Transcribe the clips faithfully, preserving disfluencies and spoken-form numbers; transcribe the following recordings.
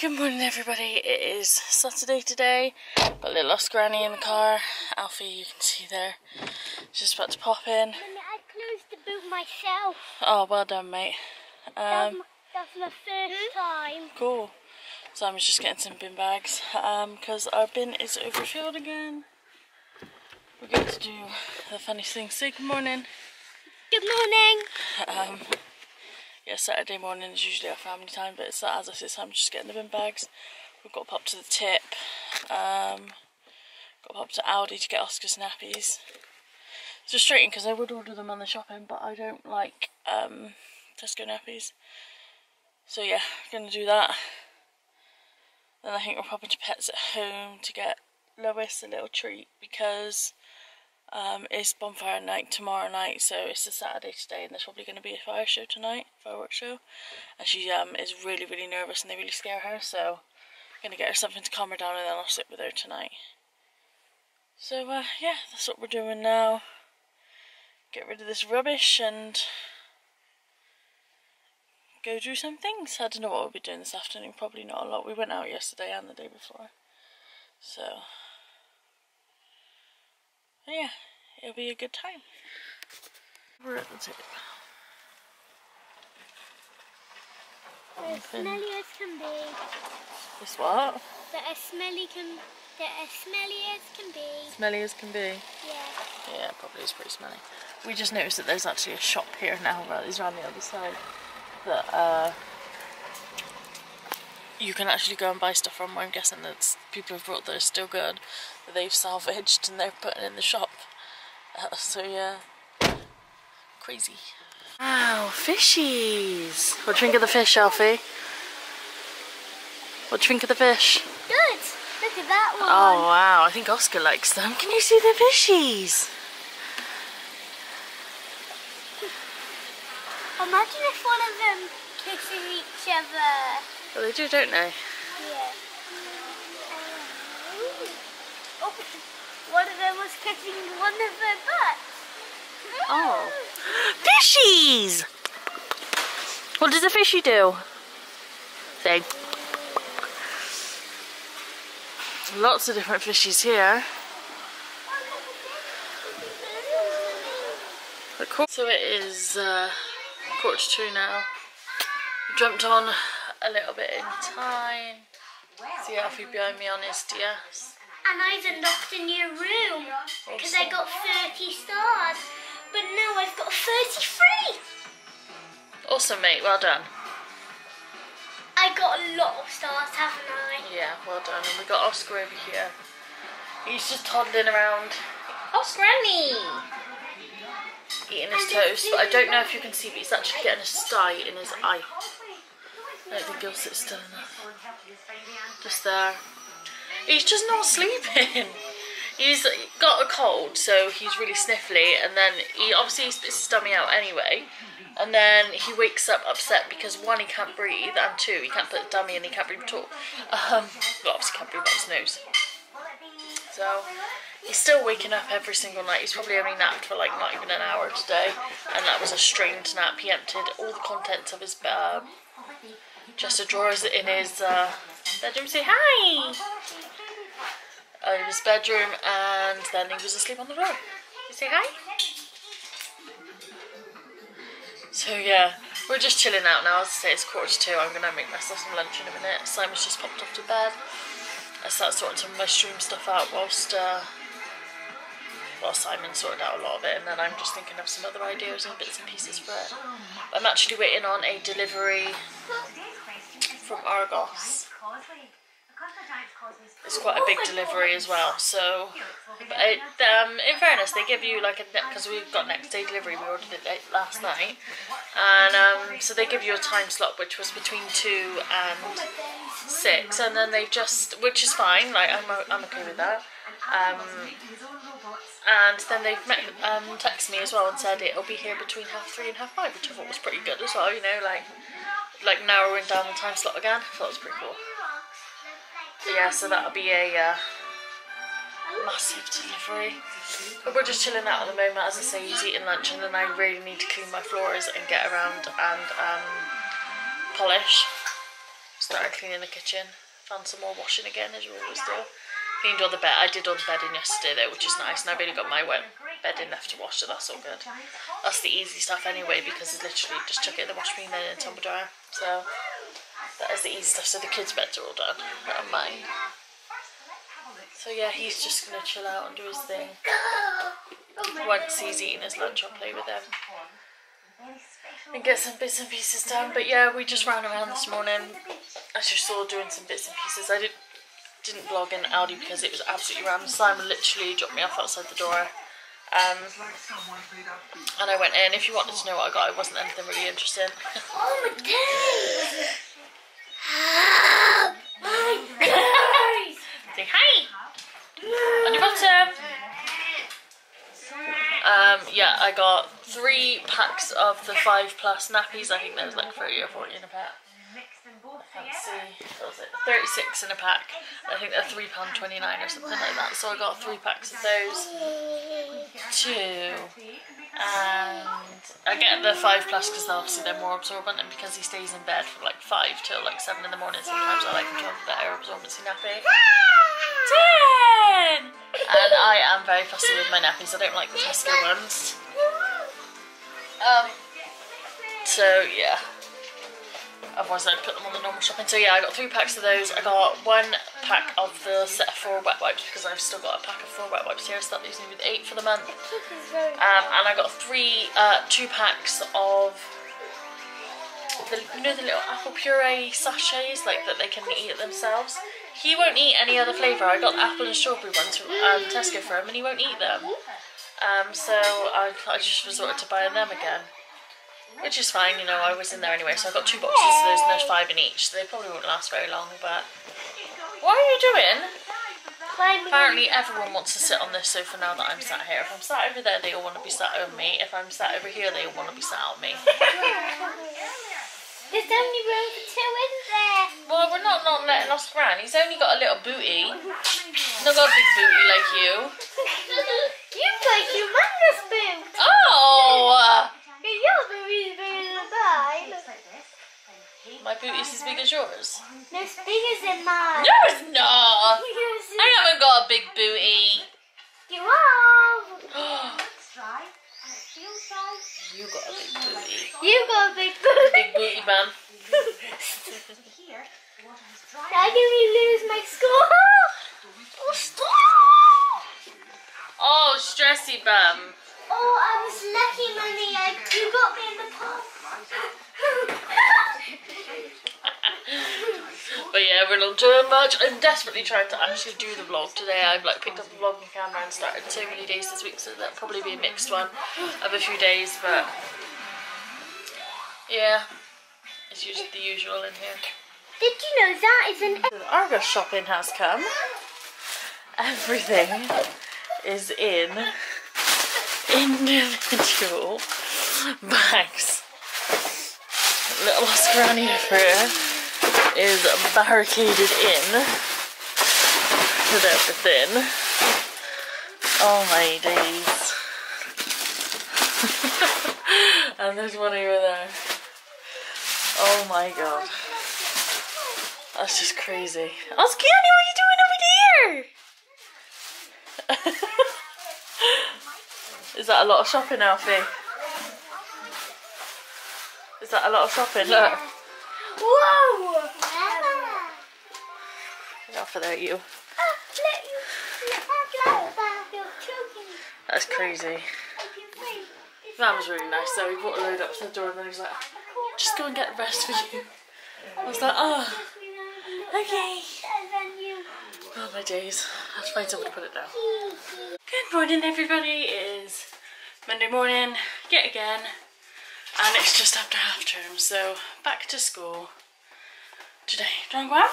Good morning, everybody. It is Saturday today. Got little lost granny in the car. Alfie, you can see there, just about to pop in. I closed the boot myself. Oh, well done, mate. Um, That's my first time. Cool. So I was just getting some bin bags because um, our bin is overfilled again. We're going to do the funniest thing. Say good morning. Good morning. Um, Yeah, Saturday morning is usually our family time, but it's not as if this time, just getting the bin bags. We've got to pop to the tip. Um, got to pop to Aldi to get Oscar's nappies. It's frustrating because I would order them on the shopping, but I don't like um, Tesco nappies. So yeah, I'm going to do that. Then I think we're popping to Pets at Home to get Lois a little treat because Um, it's bonfire night tomorrow night, so it's a Saturday today, and there's probably going to be a fire show tonight, fireworks show, and she um is really really nervous and they really scare her, so I'm going to get her something to calm her down and then I'll sit with her tonight. So uh, yeah, that's what we're doing now. Get rid of this rubbish and go do some things. I don't know what we'll be doing this afternoon, probably not a lot. We went out yesterday and the day before, so yeah, it'll be a good time. We're at the tip. They're as smelly as can be. It's what? They're as smelly can. They're as smelly as can be. Smelly as can be. Yeah. Yeah, probably is pretty smelly. We just noticed that there's actually a shop here now. Right, these are on the other side. That uh, you can actually go and buy stuff from. I'm guessing that people have brought that are still good, that they've salvaged and they're putting in the shop. Uh, so yeah, crazy. Wow, fishies! What do you think of the fish, Alfie? What do you think of the fish? Good! Look at that one! Oh wow, I think Oscar likes them. Can you see the fishies? Imagine if one of them kisses each other. Well, they do, don't they? Yeah. Oh, one of them was kissing one of their butts. Oh. Fishies! What does a fishy do? Say. Lots of different fishies here. Cool. So it is uh, quarter to two now. We jumped on a little bit in time. See Alfie behind me on his D S. And I even locked a new room because I got thirty stars, but now I've got thirty-three. Awesome, mate, well done. I got a lot of stars, haven't I? Yeah, well done. And we got Oscar over here. He's just toddling around. Oscar, Granny! Eating his toast, but I don't know if you can see, but he's actually getting a sty in his eye. I don't think he'll sit still enough. Just there. He's just not sleeping. He's got a cold, so he's really sniffly, and then he obviously spits his tummy out anyway, and then he wakes up upset because one, he can't breathe, and two, he can't put the dummy in, he can't breathe at all. Um, well, obviously he can't breathe out his nose. So he's still waking up every single night. He's probably only napped for like not even an hour today, and that was a strained nap. He emptied all the contents of his uh, chest of drawers in his uh, bedroom. Say hi! In his bedroom, and then he was asleep on the floor. You say hi? So yeah, we're just chilling out now. As I say, it's quarter to two. I'm gonna make myself some lunch in a minute. Simon's just popped off to bed. I started sorting some of my stream stuff out whilst uh, while Simon sorted out a lot of it, and then I'm just thinking of some other ideas and bits and pieces for it. I'm actually waiting on a delivery from Argos. It's quite a big delivery as well, so but it, um, in fairness, they give you like a, because we've got next day delivery, we ordered it late last night, and um, so they give you a time slot which was between two and six, and then they've just, which is fine, like I'm, I'm okay with that, um, and then they've met, um, texted me as well and said it'll be here between half three and half five, which I thought was pretty good as well, you know, like, like narrowing down the time slot again. I thought it was pretty cool. But yeah, so that'll be a uh, massive delivery. But we're just chilling out at the moment. As I say, he's eating lunch, and then I really need to clean my floors and get around and um, polish. started cleaning the kitchen. Found some more washing again, as we always do. Cleaned all the bed. I did all the bedding yesterday though, which is nice, and I've only got my wet bedding left to wash, so that's all good. That's the easy stuff anyway, because it's literally just chuck it in the washing machine then in a tumble dryer. So that is the easy stuff. So the kids' beds are all done, and mine. So yeah, he's just gonna chill out and do his thing. Once he's eaten his lunch, I'll play with him and get some bits and pieces done. But yeah, we just ran around this morning, as you saw, doing some bits and pieces. I did, didn't vlog in Aldi because it was absolutely rammed. Simon literally dropped me off outside the door, um, and I went in. If you wanted to know what I got, it wasn't anything really interesting. Oh my days! Oh my days! Say hi! On your bottom! Um, yeah, I got three packs of the five plus nappies. I think there's like thirty or forty in a pack. Let's see, what was it? thirty-six in a pack. I think they're three pounds twenty-nine or something like that. So I got three packs of those. Two. And I get the five plus because obviously they're more absorbent, and because he stays in bed from like five till like seven in the morning, sometimes I like him to have the air absorbency nappy. Ten! And I am very fussy with my nappies. I don't like the Tesco ones. Um, so yeah, otherwise I'd put them on the normal shopping. So yeah, I got three packs of those. I got one pack of the set of four wet wipes because I've still got a pack of four wet wipes here, so that leaves me with eight for the month. Um, and I got three, uh, two packs of the, you know, the little apple puree sachets, like that they can eat it themselves. He won't eat any other flavour. I got the apple and strawberry ones from um, Tesco for him, and he won't eat them. Um, so I, I just resorted to buying them again, which is fine, you know, I was in there anyway. So I got two boxes of those, and there's five in each, so they probably won't last very long. But what are you doing? Apparently everyone wants to sit on this sofa now that I'm sat here. If I'm sat over there, they all want to be sat on me. If I'm sat over here, they all want to be sat on me. There's only room for two in there. Well, we're not not letting us run. He's only got a little booty. He's not got a big booty like you. You've got a humongous boot. Oh! Your booty's bigger than mine. My booty's as big as yours. No, it's bigger than mine. No, it's not. I haven't got a big booty. You are. You got a big booty. You got a big booty. Big booty, man. How do we lose my score? Oh, stop! Oh, stressy, bum. Oh, I was lucky, mummy. I, you got me in the pot. But yeah, we're not doing much. I'm desperately trying to actually do the vlog today. I've like picked up the vlogging camera and started so many days this week, so that'll probably be a mixed one of a few days, but yeah, it's usually the usual in here. Did you know that is an Argos shopping has come? Everything is in individual bags. Little Oscarania for here is barricaded in with everything. Oh my days. And there's one over there. Oh my god. That's just crazy. Oscarania, what are you doing over there? Is that a lot of shopping, Alfie? Is that a lot of shopping? Yeah. Look. Whoa! Get off of there, you. That's crazy. That was really nice though. He brought a load up to the door and then he was like, just go and get the rest for you. I was like, oh, okay. Oh my days. I have to find someone to put it down. Good morning, everybody. It is Monday morning, yet again. And it's just after half term, so back to school today. Doing well?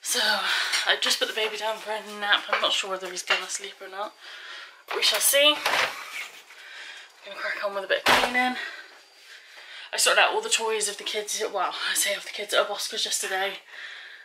So I just put the baby down for a nap. I'm not sure whether he's going to sleep or not. We shall see. I'm going to crack on with a bit of cleaning. I sorted out all the toys of the kids. Well, I say of the kids at Oscar's yesterday.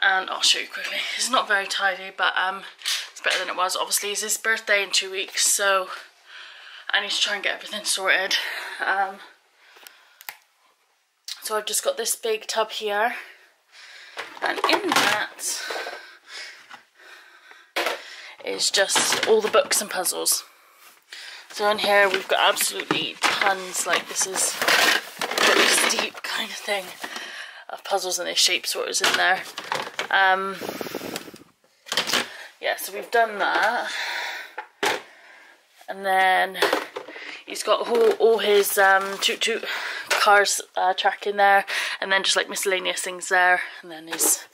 And I'll show you quickly. It's not very tidy, but um, it's better than it was. Obviously, it's his birthday in two weeks, so I need to try and get everything sorted. Um, so I've just got this big tub here and in that is just all the books and puzzles. So in here we've got absolutely tons, like this is pretty steep kind of thing, of puzzles, and there's shape sorters in there. Um, yeah, so we've done that. And then he's got all, all his um, toot toot cars uh, track in there, and then just like miscellaneous things there, and then his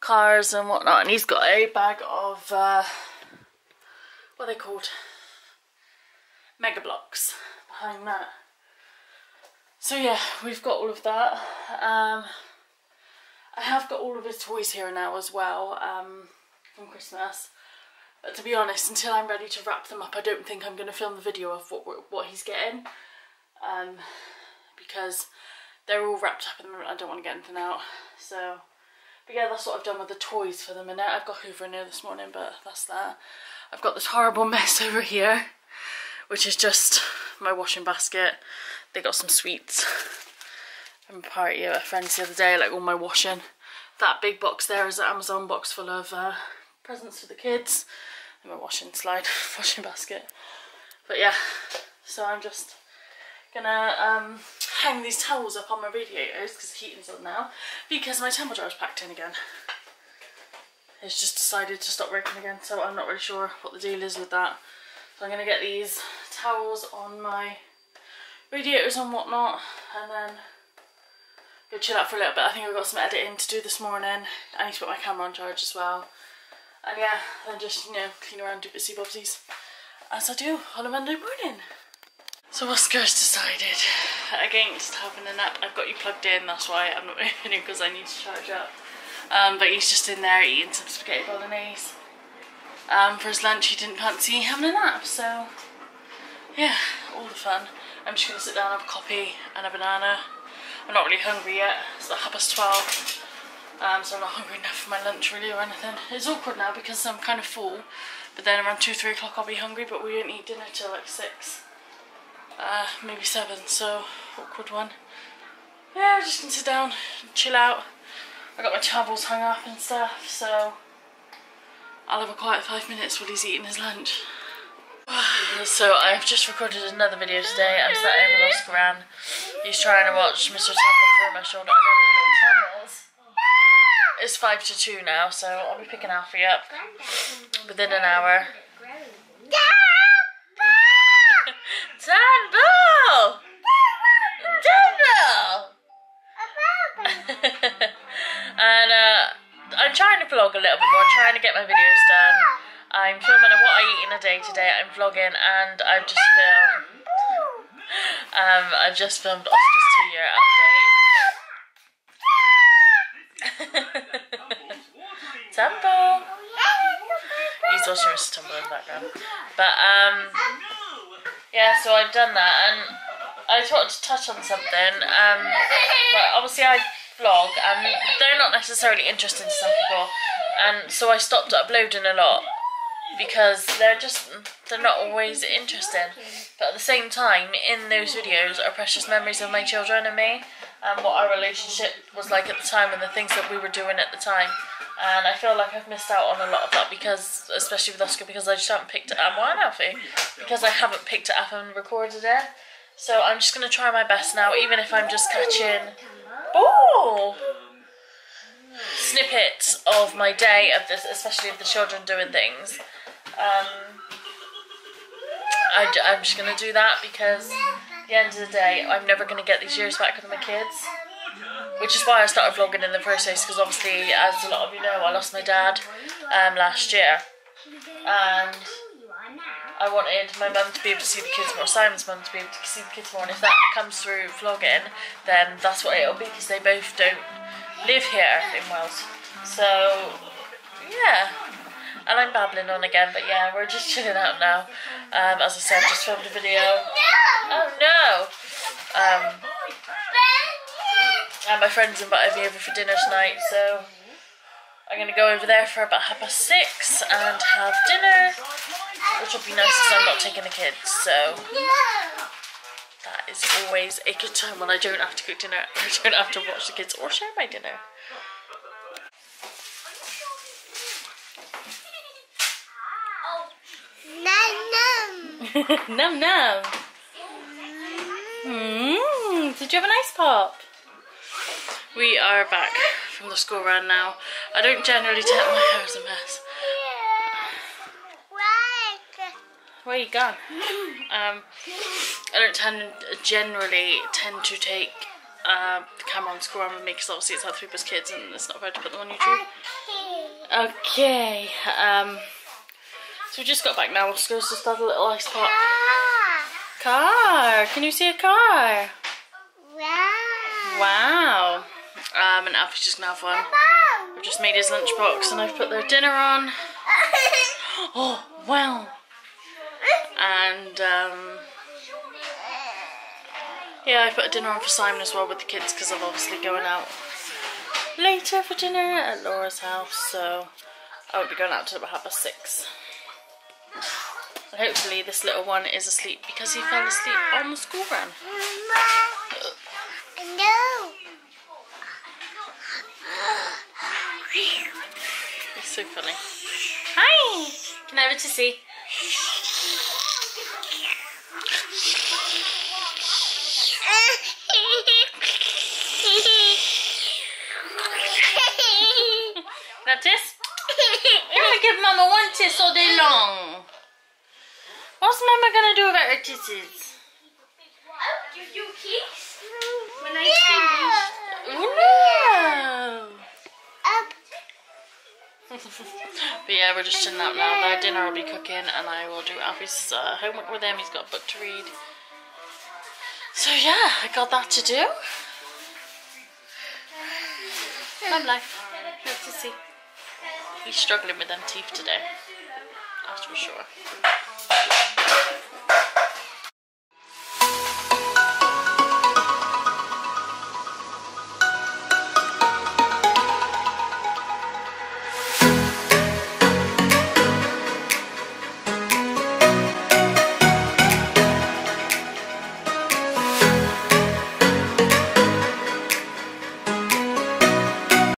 cars and whatnot. And he's got a bag of uh, what are they called? Mega blocks behind that. So yeah, we've got all of that. Um, I have got all of his toys here and now as well um, from Christmas. But to be honest, until I'm ready to wrap them up, I don't think I'm going to film the video of what what he's getting, um, because they're all wrapped up at the moment. I don't want to get anything out. So, but yeah, that's what I've done with the toys for the minute. I've got Hoover in here this morning, but that's that. I've got this horrible mess over here, which is just my washing basket. They got some sweets from a party at a friend's the other day, like all my washing. That big box there is an Amazon box full of uh, presents for the kids. My washing slide, washing basket. But yeah, so I'm just gonna um, hang these towels up on my radiators because the heating's on now, because my tumble jar is packed in again. It's just decided to stop working again, so I'm not really sure what the deal is with that. So I'm gonna get these towels on my radiators and whatnot, and then go chill out for a little bit. I think I've got some editing to do this morning. I need to put my camera on charge as well. And yeah, then just, you know, clean around, do bitsy bobsies, as I do on a Monday morning. So Oscar's decided against having a nap. I've got you plugged in, that's why I'm not moving because I need to charge up. Um, but he's just in there eating some spaghetti bolognese. Um, for his lunch he didn't fancy having a nap, so yeah, all the fun. I'm just going to sit down and have a coffee and a banana. I'm not really hungry yet, it's like half past twelve. Um, so I'm not hungry enough for my lunch really or anything. It's awkward now because I'm kind of full, but then around two, three o'clock I'll be hungry, but we don't eat dinner till like six, uh, maybe seven, so awkward one. Yeah, I'm just gonna sit down and chill out. I got my towels hung up and stuff, so I'll have a quiet five minutes while he's eating his lunch. So I've just recorded another video today. I'm sat over with Oscar Ann. He's trying to watch Mister Tumble through my shoulder. I don't know what Tumbles. It's five to two now, so I'll be picking Alfie up within an hour. Tumble! Tumble! And uh, I'm trying to vlog a little bit more. I'm trying to get my videos done. I'm filming what I eat in a day today. I'm vlogging, and I've just filmed. Um, I've just filmed Oscar's two-year update. Tumble. He's watching Mister Tumble in the background. But um, yeah, so I've done that, and I thought to touch on something. Um, well, obviously I vlog, and they're not necessarily interesting to some people, and so I stopped uploading a lot because they're just they're not always interesting. But at the same time, in those videos are precious memories of my children and me, and what our relationship was like at the time, and the things that we were doing at the time. And I feel like I've missed out on a lot of that, because, especially with Oscar, because I just haven't picked it up. Why not, Alfie? Because I haven't picked it up and recorded it. So I'm just going to try my best now, even if I'm just catching oh, snippets of my day, of this, especially of the children doing things. Um, I, I'm just going to do that, because at the end of the day, I'm never going to get these years back with my kids. Which is why I started vlogging in the process, because obviously, as a lot of you know, I lost my dad um, last year. And I wanted my mum to be able to see the kids more, Simon's mum to be able to see the kids more, and if that comes through vlogging, then that's what it'll be, because they both don't live here in Wales. So, yeah. And I'm babbling on again, but yeah, we're just chilling out now. Um, as I said, I just filmed a video. Oh no! Um, and my friend's invited me over for dinner tonight, so I'm going to go over there for about half past six and have dinner, which will be nice because I'm not taking the kids, so that is always a good time when I don't have to cook dinner, I don't have to watch the kids or share my dinner. Num num. Mm, did you have a nice pop? We are back from the school run now. I don't generally tell my hair is a mess. Where are you going? Um, I don't tend, generally tend to take uh, the camera on the school run with me because obviously it's our three plus kids and it's not fair to put them on YouTube. Okay. Um. So we just got back now. We'll just go to start a little ice pop. Car. Car. Can you see a car? Wow. Wow. Um, and Alfie's just gonna have one. I've just made his lunchbox and I've put their dinner on. Oh, well. And, um... yeah, I put a dinner on for Simon as well with the kids because I'm obviously going out later for dinner at Laura's house. So I won't be going out till about half past six. And hopefully this little one is asleep because he fell asleep on the school run. No. It's so funny. Hi! Can I have a tissy? Now tiss? You're gonna give Mama one tiss all day long. What's Mama gonna do about her kisses? I'll give you a kiss when I finish. Oh no! But yeah, we're just chilling out now. Their dinner will be cooking, and I will do Alfie's uh, homework with him. He's got a book to read. So yeah, I got that to do. Mum life. Nice to see. He's struggling with them teeth today. That's for sure. Thank you.